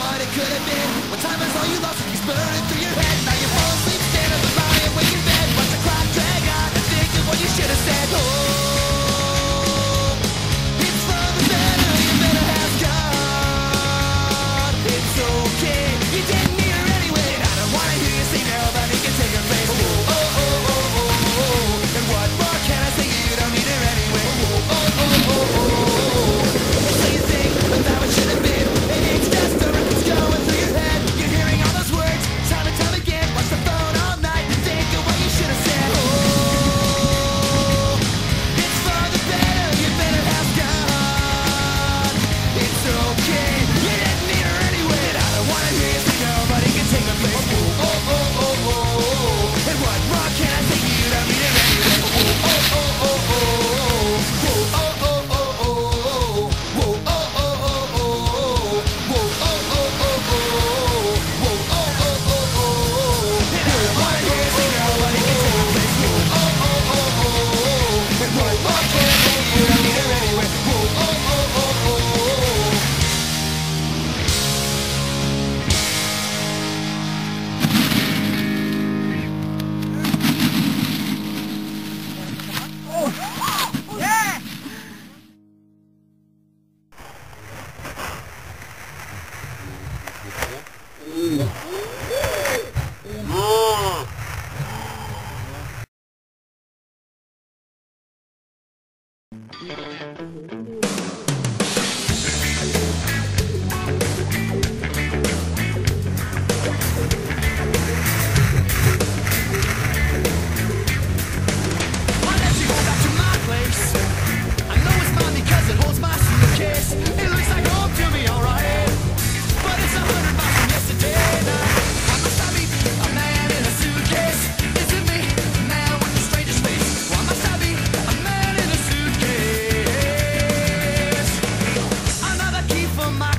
what it could have been. When time is all you lost, it's burning through your head. Now you fall asleep, stand up and body and wake in bed. Watch the clock drag on and think of what you should have said. Oh, it's for the better, you better have God. It's okay, you didn't need her anyway. And I don't want to hear you sing now, but you can take her place. Oh, oh, oh, oh, oh, oh, oh. And what more can I say? You don't need her anyway. Oh, oh, oh, oh, oh, oh, oh.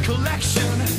Collection.